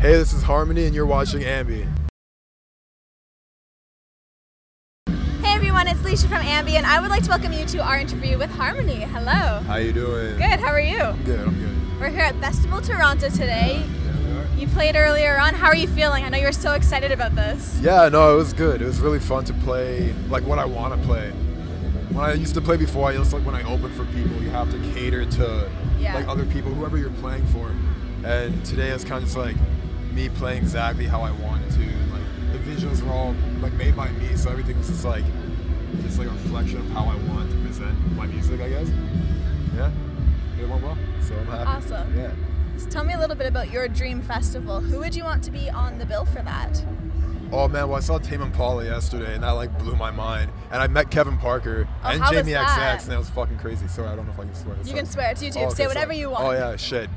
Hey, this is Harmony and you're watching Ambi. Hey everyone, it's Leisha from Ambi and I would like to welcome you to our interview with Harmony. Hello. How you doing? Good, how are you? Good, I'm good. We're here at Bestival Toronto today. Yeah, you played earlier on. How are you feeling? I know you were so excited about this. Yeah, no, it was good. It was really fun to play like what I want to play. When I used to play before, it's like when I open for people, you have to cater to like other people, whoever you're playing for. And today it's kind of just like me playing exactly how I wanted to, and like the visuals were all like made by me, so everything was just like a reflection of how I wanted to present my music, I guess. Yeah, it went well, so I'm happy. Awesome. Yeah. So tell me a little bit about your dream festival. Who would you want to be on the bill for that? Oh man, well I saw Tame Impala yesterday, and that like blew my mind. And I met Kevin Parker and Jamie XX, and that was fucking crazy. Sorry, I don't know if I can swear. You can swear. It's YouTube. Say whatever you want. Oh yeah, shit.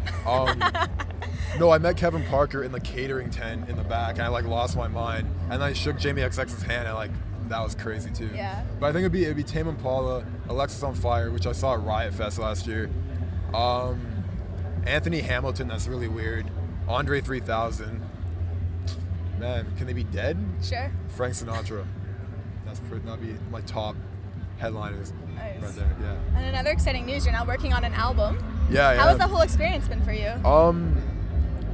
No, I met Kevin Parker in the catering tent in the back, and I like lost my mind. And I shook Jamie XX's hand, and like that was crazy too. Yeah. But I think it'd be Tame Impala, Alexis on Fire, which I saw at Riot Fest last year. Anthony Hamilton, that's really weird. Andre 3000. Man, can they be dead? Sure. Frank Sinatra. That'd be my top headliners. Nice. Right there. Yeah. And another exciting news: you're now working on an album. Yeah. How has the whole experience been for you?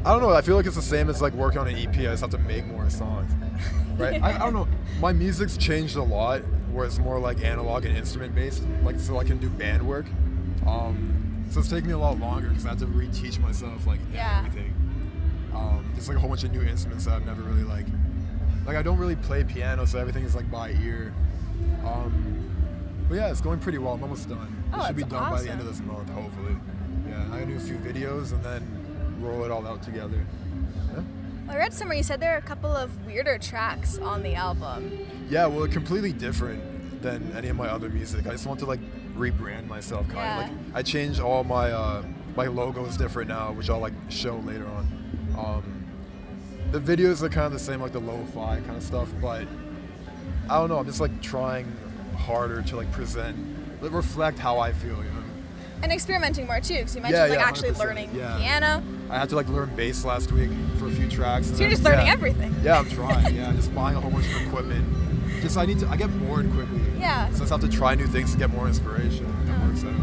I don't know. I feel like it's the same as like working on an EP. I just have to make more songs, right? I don't know. My music's changed a lot, where it's more like analog and instrument based. Like so, I can do band work. So it's taking me a lot longer because I have to reteach myself like everything. It's like a whole bunch of new instruments that I've never really I don't really play piano, so everything is like by ear. But yeah, it's going pretty well. I'm almost done. Oh, it should be done by the end of this month, hopefully. Yeah, I gotta do a few videos and then roll it all out together. Yeah. I read somewhere you said there are a couple of weirder tracks on the album. Yeah, well, completely different than any of my other music. I just want to like rebrand myself, kind of. Like I changed all my my logo is different now, which I'll like show later on. The videos are kind of the same, like the lo-fi kind of stuff, but I don't know, I'm just like trying harder to like present, reflect how I feel, you know? And experimenting more too, because you mentioned like actually learning piano. I had to like learn bass last week for a few tracks. So you're just learning everything. Yeah, I'm trying, just buying a whole bunch of equipment. I get bored quickly. Yeah. So I just have to try new things to get more inspiration. It works out.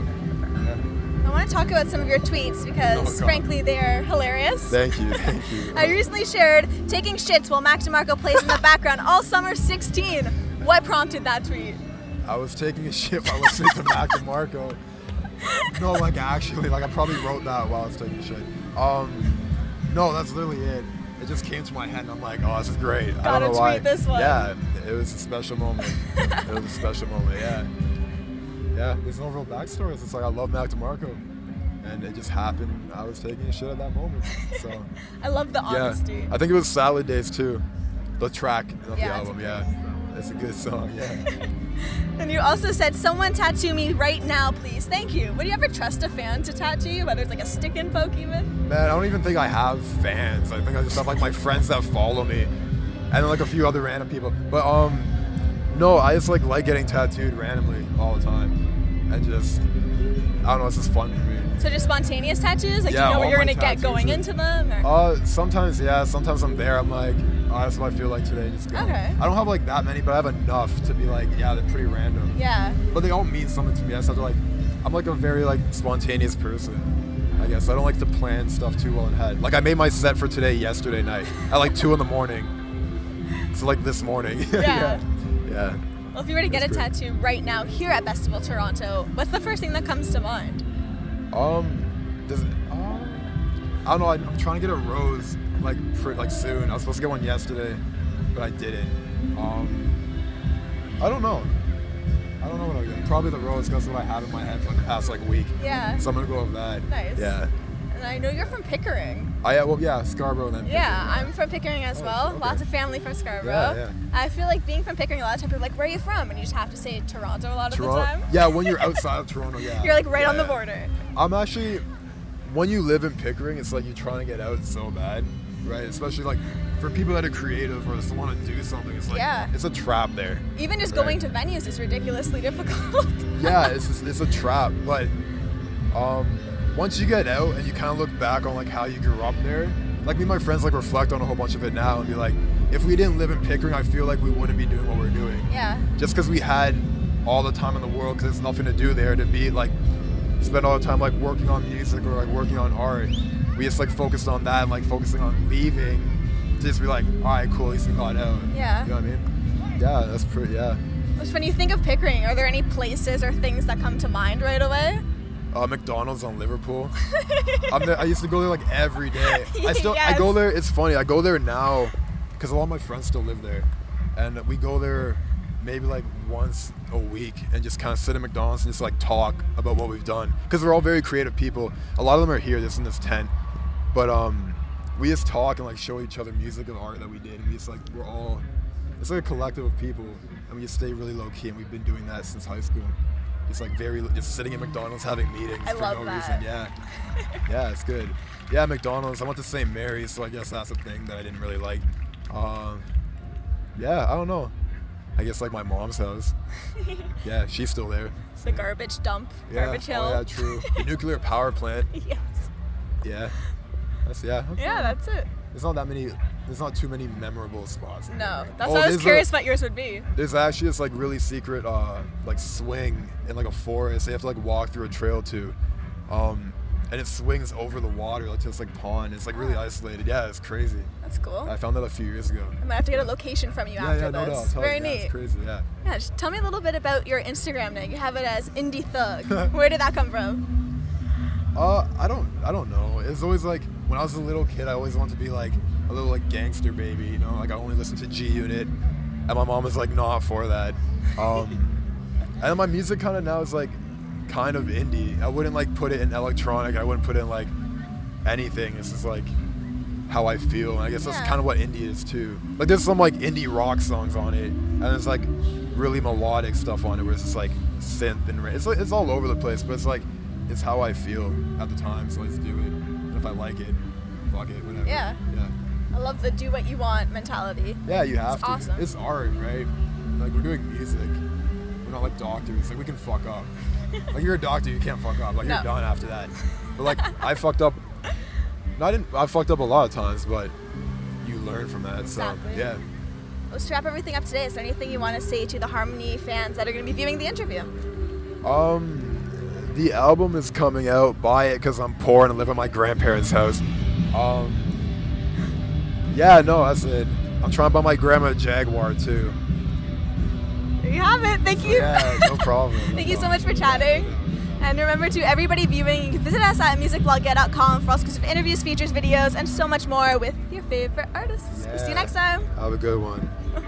I want to talk about some of your tweets because, frankly, they are hilarious. Thank you, thank you. I recently shared taking shits while Mac DeMarco plays in the background all summer 16. What prompted that tweet? I was taking a shit while listening to Mac DeMarco. No, like actually, like I probably wrote that while I was taking a shit. No, that's literally it. It just came to my head and I'm like, oh, this is great. Gotta I don't know why. Tweet this one. Yeah, it was a special moment. It was a special moment, yeah. Yeah, there's no real backstory. It's just like I love Mac DeMarco, and it just happened. I was taking a shit at that moment. So I love the honesty. Yeah. I think it was Salad Days too, the track of the album. It's a good song. Yeah. And you also said, "Someone tattoo me right now, please. Thank you." Would you ever trust a fan to tattoo you, whether it's like a stick and poke even? Man, I don't even think I have fans. I think I just have like my friends that follow me, and then like a few other random people. But no, I just like getting tattooed randomly all the time, and just I don't know, it's just fun for me. So just spontaneous tattoos, like you know what you're gonna get going into them? Or? Sometimes sometimes I'm there. I'm like, oh, that's what I feel like today. Just go. Okay. I don't have like that many, but I have enough to be like, yeah, they're pretty random. Yeah. But they all mean something to me. I just have to like, I'm like a very like spontaneous person. I guess I don't like to plan stuff too well in head. Like I made my set for today yesterday night at like 2 in the morning. So like this morning. Yeah. Yeah. Well, if you were to get a tattoo right now here at Bestival Toronto, what's the first thing that comes to mind? I don't know. I'm trying to get a rose like soon. I was supposed to get one yesterday, but I didn't. I don't know. I don't know what I got. Probably the rose, because that's what I have in my head for the past like week. Yeah. So I'm gonna go with that. Nice. Yeah. And I know you're from Pickering. Scarborough then. Yeah, Pickering. I'm from Pickering as well. Okay. Lots of family from Scarborough. Yeah. I feel like being from Pickering, a lot of times people are like, where are you from? And you just have to say Toronto a lot of the time. Yeah, when you're outside of Toronto, you're like right on the border. When you live in Pickering, it's like you're trying to get out so bad, right? Especially like for people that are creative or just want to do something, it's like, it's a trap there. Even just going to venues is ridiculously difficult. It's a trap, but once you get out and you kind of look back on like how you grew up there, Like, me and my friends, like, reflect on a whole bunch of it now and be like, if we didn't live in Pickering, I feel like we wouldn't be doing what we're doing. Yeah. Just because we had all the time in the world, because there's nothing to do there, to be, like, spend all the time, like, working on music or, like, working on art. We just, like, focused on that and, like, focusing on leaving to just be like, all right, cool, at least we got out. Yeah. You know what I mean? Yeah, that's pretty, yeah. When you think of Pickering, are there any places or things that come to mind right away? McDonald's on Liverpool. I used to go there like every day. I go there. It's funny. I go there now because a lot of my friends still live there, and we go there maybe like once a week and just kind of sit at McDonald's and just like talk about what we've done, because we're all very creative people. A lot of them are here, just in this tent, but we just talk and like show each other music and art that we did, and we just like, we're all, it's like a collective of people, and we just stay really low key, and we've been doing that since high school. Just like just sitting at McDonald's having meetings for no reason. Yeah, yeah, it's good. Yeah, McDonald's. I went to St. Mary's, so I guess that's a thing that I didn't really like. Yeah, I don't know. I guess like my mom's house. Yeah, she's still there. The garbage dump, yeah. Garbage hill. Oh, yeah, true. The nuclear power plant. Yes. Yeah. That's yeah. Okay. Yeah, that's it. There's not that many. There's not too many memorable spots. No, that's why I was curious what yours would be. There's actually this like really secret like swing in like a forest. They have to like walk through a trail to, and it swings over the water like to this like pond. It's like really isolated. Yeah, it's crazy. That's cool. I found that a few years ago. I might have to get a location from you after this. No, totally. Very neat. It's crazy. Yeah. Yeah. Just tell me a little bit about your Instagram now. You have it as Indie Thug. Where did that come from? I don't know. It's always like, when I was a little kid, I always wanted to be like a little like gangster baby, you know? Like, I only listened to G Unit, and my mom was like not for that. And then my music kind of now is like kind of indie. I wouldn't like put it in electronic. I wouldn't put it in like anything. It's just like how I feel. And I guess that's kind of what indie is too. Like, there's some like indie rock songs on it, and there's like really melodic stuff on it where it's just like synth and it's all over the place. But it's like, it's how I feel at the time, so let's do it. And if I like it, fuck it, whatever. Yeah. Yeah. I love the do what you want mentality. Yeah, you have to. Awesome. It's art, right? Like, we're doing music. We're not like doctors. Like, we can fuck up. Like, you're a doctor, you can't fuck up. Like, you're done after that. But like, I fucked up. I fucked up a lot of times, but you learn from that. Exactly. So yeah. Let's wrap everything up today. Is there anything you want to say to the Harmony fans that are going to be viewing the interview? The album is coming out. Buy it, because I'm poor and I live at my grandparents' house. Yeah, no, that's it. I'm trying to buy my grandma a Jaguar too. There you have it. Thank you. Yeah, no problem. Thank you so much for chatting. And remember to everybody viewing, you can visit us at musicblogget.com for all sorts of interviews, features, videos, and so much more with your favorite artists. Yeah. We'll see you next time. Have a good one.